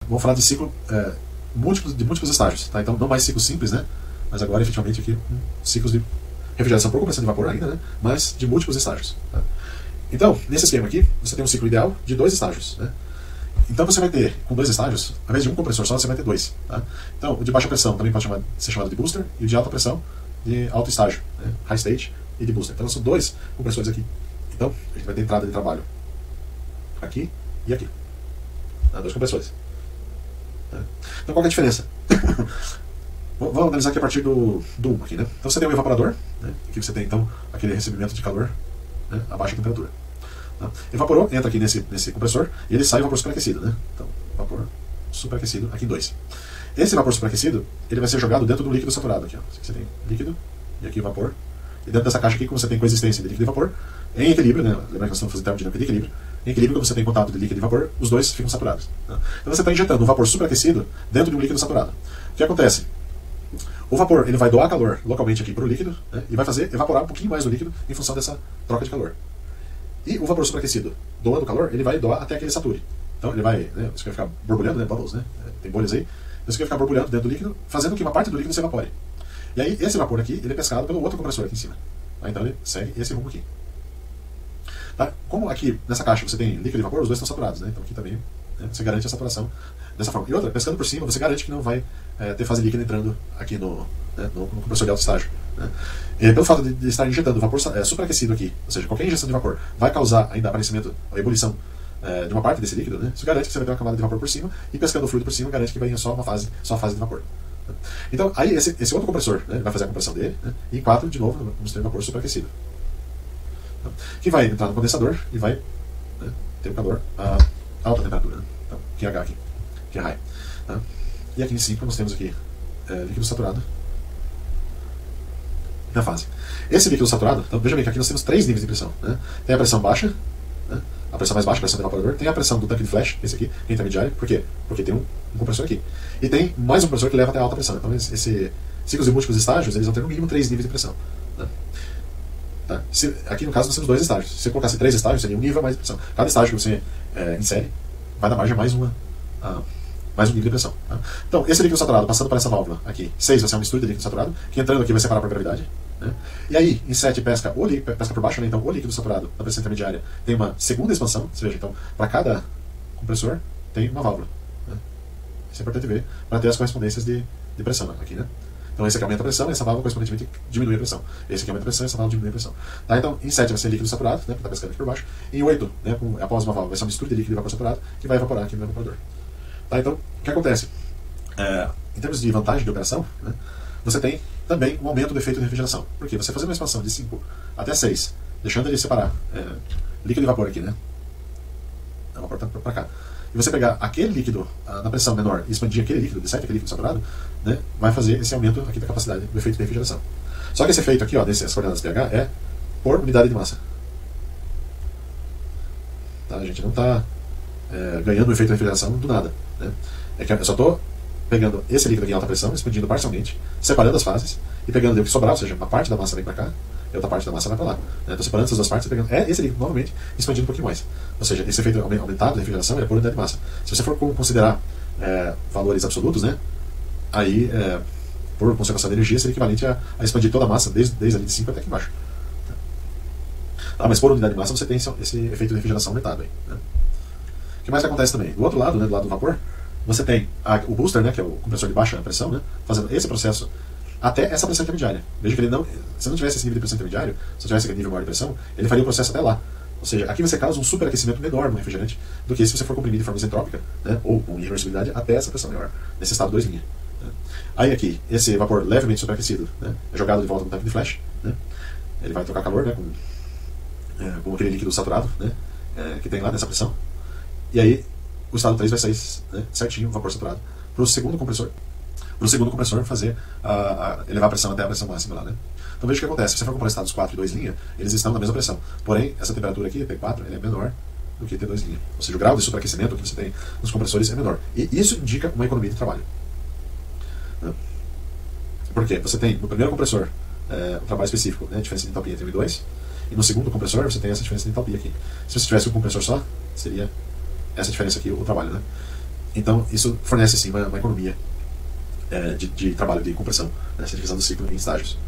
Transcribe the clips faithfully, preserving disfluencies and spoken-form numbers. Vamos falar de ciclo é, múltiplos, de múltiplos estágios, tá? Então não mais ciclos simples, né? Mas agora efetivamente aqui ciclos de refrigeração por compressão de vapor ainda, né? Mas de múltiplos estágios, tá? Então, nesse esquema aqui, você tem um ciclo ideal de dois estágios, né? Então você vai ter, com dois estágios, ao invés de um compressor só, você vai ter dois, tá? Então, o de baixa pressão também pode chamar, ser chamado de booster, e o de alta pressão de alto estágio, né? High stage e de booster. Então são dois compressores aqui. Então, a gente vai ter entrada de trabalho aqui e aqui, tá? Dois compressores. Então, qual é a diferença? Vamos analisar aqui a partir do do aqui, né? Então você tem um evaporador, né? Aqui você tem então aquele recebimento de calor, né? A baixa temperatura, tá? Evaporou, entra aqui nesse, nesse compressor e ele sai vapor superaquecido, né? Então, vapor superaquecido aqui dois. Esse vapor superaquecido, ele vai ser jogado dentro do líquido saturado aqui, ó. Aqui você tem líquido e aqui vapor. E dentro dessa caixa aqui, como você tem coexistência de líquido e vapor, em equilíbrio, né? Lembra que nós estamos fazendo termodinâmica de equilíbrio. Em equilíbrio, quando você tem contato de líquido e vapor, os dois ficam saturados, tá? Então você está injetando um vapor superaquecido dentro de um líquido saturado. O que acontece? O vapor ele vai doar calor localmente aqui para o líquido, né? E vai fazer evaporar um pouquinho mais o líquido em função dessa troca de calor. E o vapor superaquecido, doando calor, ele vai doar até que ele sature. Então ele vai, né? Isso que vai ficar borbulhando, né? Bubbles, né? Tem bolhas aí. Isso que vai ficar borbulhando dentro do líquido, fazendo que uma parte do líquido se evapore. E aí, esse vapor aqui, ele é pescado pelo outro compressor aqui em cima. Tá? Então ele segue esse rumo aqui. Tá? Como aqui nessa caixa você tem líquido e vapor, os dois estão saturados, né? Então aqui também, né, você garante a saturação dessa forma. E outra, pescando por cima, você garante que não vai é, ter fase líquida entrando aqui no, né, no, no compressor de alto estágio, né? E pelo fato de, de estar injetando vapor é, superaquecido aqui, ou seja, qualquer injeção de vapor vai causar ainda aparecimento, a ebulição é, de uma parte desse líquido, né? Isso garante que você vai ter uma camada de vapor por cima e pescando o fluido por cima garante que vai em só uma fase, só a fase de vapor. Então, aí esse, esse outro compressor, né, vai fazer a compressão dele, né, e em quatro, de novo, vamos ter um vapor superaquecido, então, que vai entrar no condensador e vai, né, ter um calor a alta temperatura, né, então, Q H aqui, que é high, tá? E aqui em cinco nós temos aqui é, líquido saturado na fase. Esse líquido saturado, então veja bem que aqui nós temos três níveis de pressão, né? Tem a pressão baixa, né, a pressão mais baixa, a pressão do evaporador, tem a pressão do tanque de flash, esse aqui, que é intermediário, por quê? Porque tem um, um compressor aqui. E tem mais um compressor que leva até a alta pressão. Então, esses ciclos de múltiplos estágios, eles vão ter no mínimo três níveis de pressão, né? Tá. Se, aqui no caso nós temos dois estágios. Se você colocasse três estágios, seria um nível a mais de pressão. Cada estágio que você é, insere, vai dar margem a mais uma, a, mais um nível de pressão, tá? Então, esse líquido saturado passando por essa válvula aqui, seis vai ser uma mistura de líquido saturado, que entrando aqui vai separar por gravidade, né? E aí, em sete pesca, o li, pesca por baixo, né? Então o líquido saturado na pressão intermediária tem uma segunda expansão, você veja, então, para cada compressor tem uma válvula, né? Isso é importante ver, para ter as correspondências de, de pressão aqui, né? Então esse aqui aumenta a pressão e essa válvula correspondentemente diminui a pressão. Esse aqui aumenta a pressão e essa válvula diminui a pressão, tá? Então em sete vai ser líquido saturado, né, para estar pescando aqui por baixo. Em oito, né, com, após uma válvula, vai ser uma mistura de líquido e vapor saturado que vai evaporar aqui no evaporador, tá? Então, o que acontece? É, em termos de vantagem de operação, né, você tem também um aumento do efeito de refrigeração. Por quê? Você fazendo uma expansão de cinco até seis, deixando ele separar é, líquido e vapor aqui, né? O vapor tá para cá. E você pegar aquele líquido a, na pressão menor e expandir aquele líquido de sete, aquele líquido saturado, né, vai fazer esse aumento aqui da capacidade do efeito de refrigeração. Só que esse efeito aqui, ó, dessas coordenadas pH, é por unidade de massa, tá? A gente não está é, ganhando o efeito de refrigeração do nada, né? É que eu só estou pegando esse líquido aqui em alta pressão, expandindo parcialmente, separando as fases e pegando o que sobrar, ou seja, uma parte da massa vem para cá e outra parte da massa vai para lá, né? Então separando essas duas partes, pegando é esse líquido novamente, expandindo um pouquinho mais. Ou seja, esse efeito aumentado da refrigeração é por unidade de massa. Se você for considerar é, valores absolutos, né, aí é, por conservação de energia seria equivalente a, a expandir toda a massa desde, desde ali de cinco até aqui embaixo, tá? Mas por unidade de massa você tem esse, esse efeito de refrigeração aumentado aí, né? O que mais que acontece também? Do outro lado, né, do lado do vapor, você tem a, o booster, né, que é o compressor de baixa pressão, né, fazendo esse processo até essa pressão intermediária. Veja que ele não, se não tivesse esse nível de pressão intermediário, se tivesse aquele nível maior de pressão, ele faria o processo até lá. Ou seja, aqui você causa um superaquecimento menor no refrigerante do que se você for comprimir de forma isentrópica, né, ou com irreversibilidade até essa pressão maior, nesse estado dois linha, né? Aí aqui, esse vapor levemente superaquecido, né, é jogado de volta no tanque de flash, né? Ele vai trocar calor, né, com, é, com aquele líquido saturado, né, é, que tem lá nessa pressão. E aí o estado três vai sair, né, certinho, vapor saturado, para o segundo compressor, para o segundo compressor fazer a, a, elevar a pressão até a pressão máxima lá, né? Então veja o que acontece, se você for comparar estados quatro e dois linha, eles estão na mesma pressão, porém essa temperatura aqui, T quatro, ela é menor do que T dois linha, ou seja, o grau de superaquecimento que você tem nos compressores é menor, e isso indica uma economia de trabalho, né? Por quê? Você tem no primeiro compressor é, um trabalho específico, né? A diferença de entalpia entre um e dois. E no segundo compressor você tem essa diferença de entalpia aqui. Se você tivesse um compressor só, seria essa diferença aqui, o trabalho, né? Então isso fornece sim uma, uma economia é, de, de trabalho de compressão, né? Essa divisão do ciclo em estágios.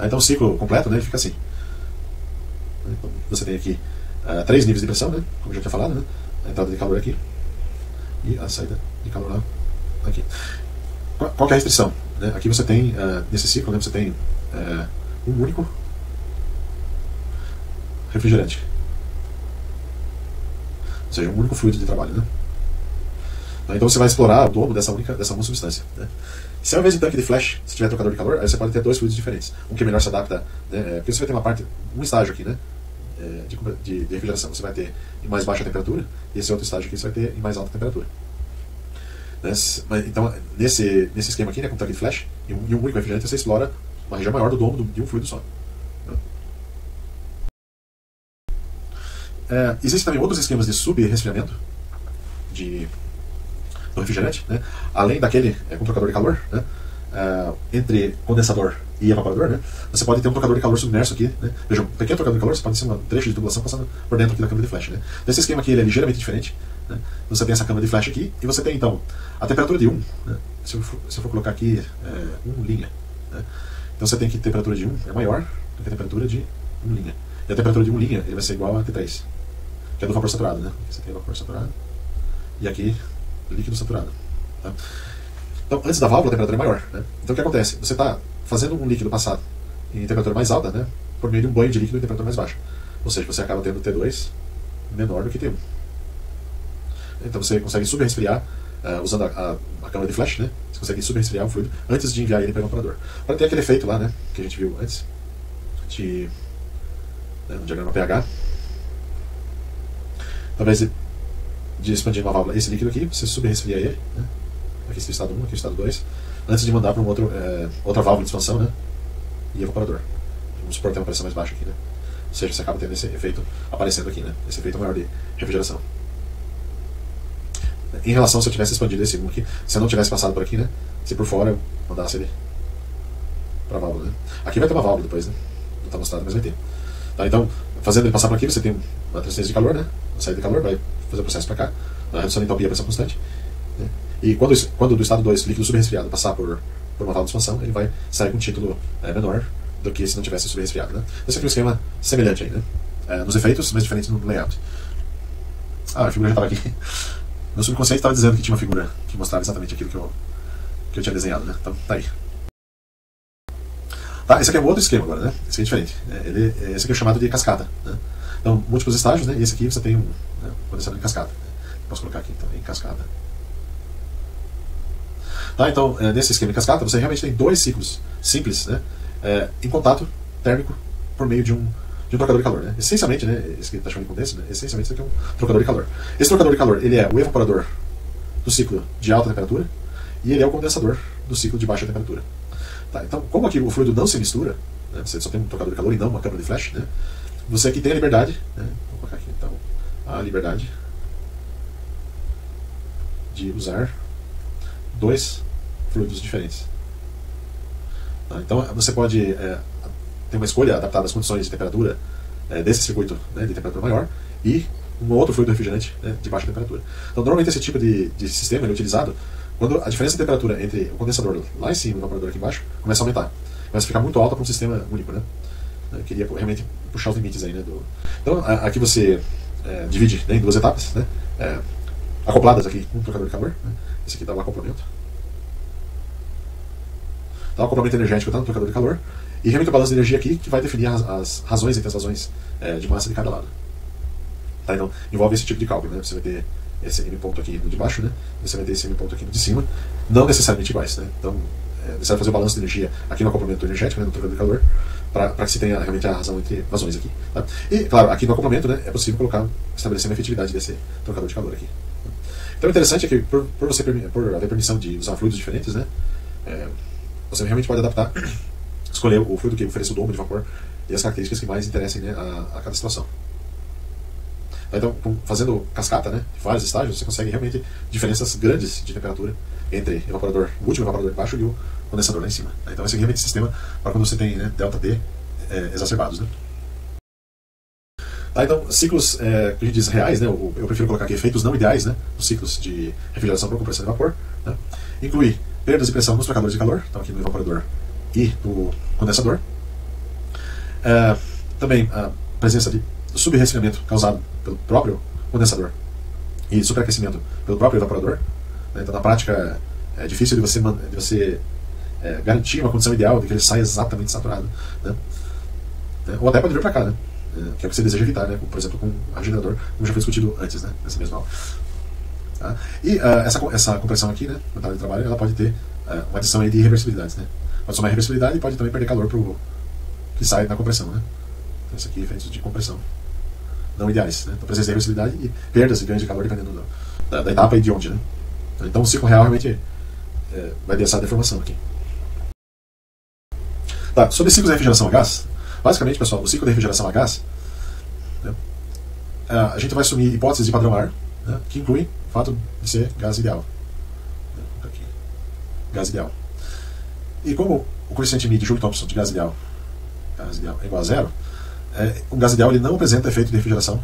Então o ciclo completo, né, fica assim. Então, você tem aqui uh, três níveis de pressão, né, como já tinha falado, né? A entrada de calor aqui e a saída de calor lá aqui. Qual, qual que é a restrição? Né? Aqui você tem, uh, nesse ciclo, né, você tem uh, um único refrigerante. Ou seja, um único fluido de trabalho, né? Então você vai explorar o domo dessa única, dessa uma substância, né? Se ao invés de tanque de flash, se tiver trocador de calor, aí você pode ter dois fluidos diferentes. Um que melhor se adapta, né? Porque você vai ter uma parte, um estágio aqui, né? De, de, de refrigeração você vai ter em mais baixa temperatura, e esse outro estágio aqui você vai ter em mais alta temperatura. Nesse, então, nesse, nesse esquema aqui, né, com tanque de flash, e um, e um único refrigerante, você explora uma região maior do domo de um fluido só. É, existem também outros esquemas de sub-resfriamento de, do refrigerante, né? Além daquele é, com trocador de calor, né? Uh, entre condensador e evaporador, né? Você pode ter um trocador de calor submerso aqui, né? Veja, um pequeno trocador de calor, você pode ter um trecho de tubulação passando por dentro aqui da câmara de flash, né? Nesse esquema aqui ele é ligeiramente diferente, né? Você tem essa câmara de flash aqui, e você tem então a temperatura de um, né? se, eu for, se eu for colocar aqui é, um linha, né? Então você tem que a temperatura de um é maior do que a temperatura de um linha, e a temperatura de um linha ele vai ser igual a T três, que é do vapor saturado, né? Você tem vapor saturado e aqui líquido saturado, tá? Então antes da válvula a temperatura é maior, né? Então o que acontece? Você está fazendo um líquido passado em temperatura mais alta, né? Por meio de um banho de líquido em temperatura mais baixa. Ou seja, você acaba tendo T dois menor do que T um. Então você consegue subresfriar, uh, usando a, a, a câmara de flash, né? Você consegue subresfriar o fluido antes de enviar ele para o evaporador, para ter aquele efeito lá, né? Que a gente viu antes de, né, no diagrama pH. Talvez ele de expandir uma válvula, esse líquido aqui, você subresfria ele, né? Aqui está o estado um, aqui está o estado dois, antes de mandar para um outro, é, outra válvula de expansão, né? E evaporador. Vamos supor que tem uma pressão mais baixa aqui, né? Ou seja, você acaba tendo esse efeito aparecendo aqui, né? Esse efeito maior de refrigeração. Em relação, se eu tivesse expandido esse um aqui, se eu não tivesse passado por aqui, né? Se por fora eu mandasse ele para a válvula, né? Aqui vai ter uma válvula depois, né? Não está mostrado, mas vai ter. Tá, então, fazendo ele passar por aqui, você tem uma transferência de calor, né? Uma saída de calor, vai fazer o processo para cá, na redução de entalpia a pressão constante, né? E quando, quando do estado dois, líquido subresfriado passar por, por uma válvula de expansão, ele vai sair com um título é, menor do que se não tivesse subresfriado, né? Esse aqui é um esquema semelhante aí, né? É, nos efeitos, mas diferente no layout. Ah, a figura já estava aqui. Meu subconsciente estava dizendo que tinha uma figura que mostrava exatamente aquilo que eu, que eu tinha desenhado, né? Então, tá aí. Tá, esse aqui é um outro esquema agora, né? Esse aqui é diferente. Ele, esse aqui é chamado de cascata, né? Então, múltiplos estágios, né? E esse aqui você tem um, né, condensador em cascata. Posso colocar aqui também, então, em cascata. Tá, então, nesse esquema de cascata, você realmente tem dois ciclos simples, né? É, em contato térmico por meio de um, de um trocador de calor, né? Essencialmente, né? Esse que tá chamando de condense, né? Essencialmente, isso aqui é um trocador de calor. Esse trocador de calor, ele é o evaporador do ciclo de alta temperatura e ele é o condensador do ciclo de baixa temperatura. Tá, então, como aqui o fluido não se mistura, né, você só tem um trocador de calor e não uma câmara de flash, né, você aqui tem a liberdade, né, vou colocar aqui então, a liberdade de usar dois fluidos diferentes. Tá, então, você pode é, ter uma escolha adaptada às condições de temperatura é, desse circuito, né, de temperatura maior e um outro fluido refrigerante, né, de baixa temperatura. Então, normalmente esse tipo de, de sistema ele é utilizado quando a diferença de temperatura entre o condensador lá em cima e o evaporador aqui embaixo começa a aumentar. Começa a ficar muito alta para um sistema único, né? Eu queria realmente puxar os limites aí, né? Do... Então, aqui você é, divide, né, em duas etapas, né? É, acopladas aqui com um trocador de calor, né? Esse aqui dá um acoplamento. Dá um acoplamento energético, tá? No trocador de calor. E realmente o balanço de energia aqui que vai definir as, as razões entre as razões é, de massa de cada lado. Tá, então, envolve esse tipo de cálculo, né? Você vai ter esse M ponto aqui no de baixo, né? Você vai ter esse M ponto aqui no de cima, não necessariamente iguais, né? Então, é necessário fazer o balanço de energia aqui no acoplamento energético, né, no trocador de calor, para que se tenha realmente a razão entre razões aqui, tá? E, claro, aqui no acoplamento, né, é possível colocar, estabelecer uma efetividade desse trocador de calor aqui. Então, o interessante é que, por, por você por haver permissão de usar fluidos diferentes, né, é, você realmente pode adaptar, escolher o fluido que oferece o domo de vapor e as características que mais interessem, né, a, a cada situação. Então, fazendo cascata, né, vários estágios, você consegue realmente diferenças grandes de temperatura entre o evaporador, o último evaporador de baixo e o condensador lá em cima. Então esse aqui é realmente sistema para quando você tem, né, delta T é, exacerbados, né? Tá, então, ciclos é, que a gente diz reais, né, eu, eu prefiro colocar aqui efeitos não ideais, né, dos ciclos de refrigeração por compressão de vapor, né, inclui perdas de pressão nos trocadores de calor, então aqui no evaporador e no condensador. É, também a presença de subresfriamento causado pelo próprio condensador e superaquecimento pelo próprio evaporador. Né, então, na prática, é difícil de você, de você é, garantir uma condição ideal de que ele saia exatamente saturado. Né, né, ou até pode vir para cá, né, que é o que você deseja evitar, né, por exemplo, com um generador, como já foi discutido antes, né, nessa mesma aula. Tá? E uh, essa, essa compressão aqui, né, na tabela de trabalho, ela pode ter uh, uma adição aí de irreversibilidades, né? Pode somar irreversibilidade e pode também perder calor pro que sai da compressão, né? Então isso aqui é efeitos de compressão não ideais, né? Então presença de irreversibilidade e perdas e ganhos de calor dependendo do, da, da etapa e de onde, né? Então o ciclo real realmente é, vai ter essa deformação aqui. Tá, sobre ciclos de refrigeração a gás, basicamente, pessoal, o ciclo de refrigeração a gás, né, a gente vai assumir hipóteses de padrão ar, né, que incluem o fato de ser gás ideal. Aqui. Gás ideal. E como o coeficiente mean de Joule-Thomson de gás ideal, gás ideal é igual a zero, é, o gás ideal ele não apresenta efeito de refrigeração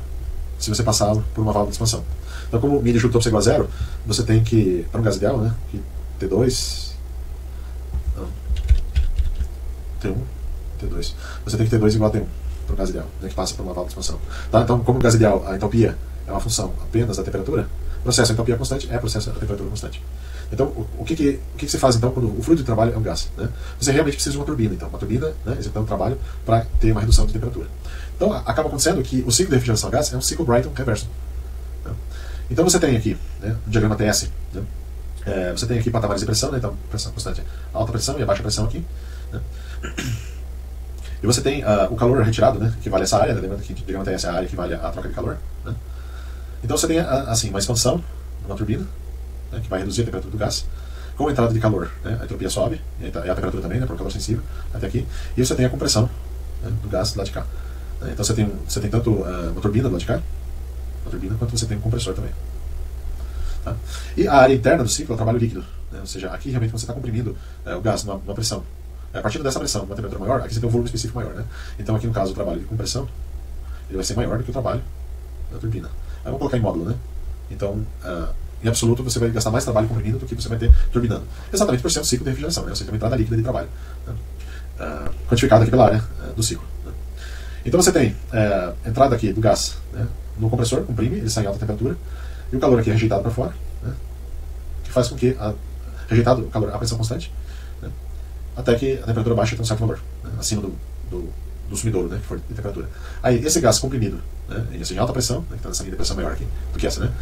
se você passá-lo por uma válvula de expansão. Então, como o mean de Joule-Thomson é igual a zero, você tem que, para um gás ideal, né, que T dois, não, T um, T dois, você tem que T dois igual a T um para o gás ideal, né, que passa por uma válvula de expansão. Tá? Então, como o gás ideal, a entropia é uma função apenas da temperatura, processo a entropia constante é processo a temperatura constante. Então, o, o, que, que, o que, que você faz então quando o fluido de trabalho é um gás? Né? Você realmente precisa de uma turbina, então, uma turbina, né, executando um trabalho para ter uma redução de temperatura. Então, a, acaba acontecendo que o ciclo de refrigeração a gás é um ciclo Brighton reverso. Né? Então, você tem aqui, né, o diagrama T S, né? É, você tem aqui patamares de pressão, né? Então, pressão constante, alta pressão e a baixa pressão aqui. Né? E você tem uh, o calor retirado, né, que vale essa área, né? Lembrando que o diagrama T S é a área que vale a troca de calor. Né? Então você tem assim, uma expansão numa turbina, né, que vai reduzir a temperatura do gás, com a entrada de calor, né, a entropia sobe, e a temperatura também, né, por calor sensível, até aqui, e você tem a compressão, né, do gás do lado de cá. Então você tem, você tem tanto uh, uma turbina do lado de cá, uma turbina, quanto você tem um compressor também. Tá? E a área interna do ciclo é o trabalho líquido, né, ou seja, aqui realmente você está comprimindo uh, o gás numa, numa pressão. A partir dessa pressão, uma temperatura maior, aqui você tem um volume específico maior. Né? Então aqui no caso o trabalho de compressão, ele vai ser maior do que o trabalho da turbina. Aí vamos colocar em módulo, né? Então, uh, em absoluto, você vai gastar mais trabalho comprimindo do que você vai ter turbinando. Exatamente por ser um ciclo de refrigeração, né? Ou seja, uma entrada líquida de trabalho, né? Uh, quantificada aqui pela área uh, do ciclo. Né? Então você tem uh, entrada aqui do gás, né, no compressor, comprime, ele sai em alta temperatura, e o calor aqui é rejeitado para fora, né, que faz com que, a, rejeitado o calor, a pressão constante, né, até que a temperatura baixa tem um certo valor, né, acima do, do, do sumidouro, né, que for de temperatura. Aí, esse gás comprimido, né, em alta pressão, né, que está nessa linha de pressão maior aqui do que essa, né,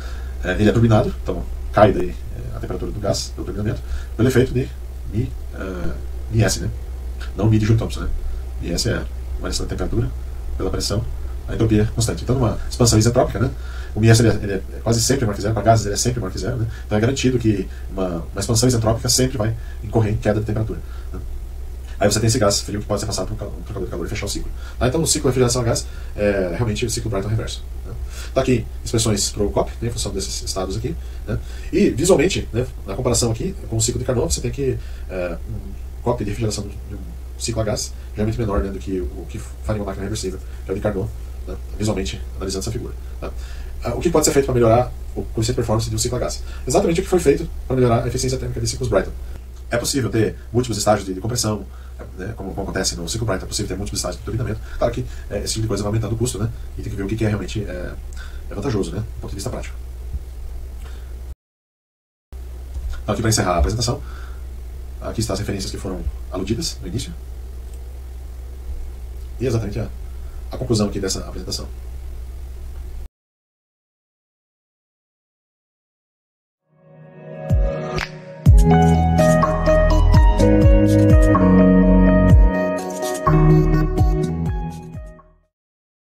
é, ele é turbinado, então cai daí é, a temperatura do gás, do turbinamento, pelo efeito de Mi, uh, Mi S, né, não Mi de Joule-Thomson, né, Mi S é uma variação da temperatura, pela pressão, a entropia constante. Então, numa expansão isentrópica, né, o Mi S ele é, ele é quase sempre maior que zero, para gases ele é sempre maior que zero, né, então é garantido que uma, uma expansão isentrópica sempre vai incorrer em queda de temperatura. Né. Aí você tem esse gás frio que pode ser passado por um trocador de calor e fechar o ciclo. Tá, então o ciclo de refrigeração a gás é realmente o ciclo Brighton reverso. Né. Tá aqui inspeções para o COP, né, em função desses estados aqui. Né. E visualmente, né, na comparação aqui com o ciclo de Carnot, você tem que é, um COP de refrigeração de um ciclo a gás geralmente menor, né, do que o que faria uma máquina reversível, que é o de Carnot, né, visualmente analisando essa figura. Tá. O que pode ser feito para melhorar o coeficiente de performance de um ciclo a gás? Exatamente o que foi feito para melhorar a eficiência térmica de ciclos Brighton. É possível ter múltiplos estágios de compressão, né, como, como acontece no ciclo Brighton, é possível ter múltiplos estágios de turbinamento. Claro que é, esse tipo de coisa vai aumentando o custo, né, e tem que ver o que, que é realmente é, é vantajoso, né, do ponto de vista prático. Então, aqui para encerrar a apresentação, aqui estão as referências que foram aludidas no início. E exatamente a, a conclusão aqui dessa apresentação.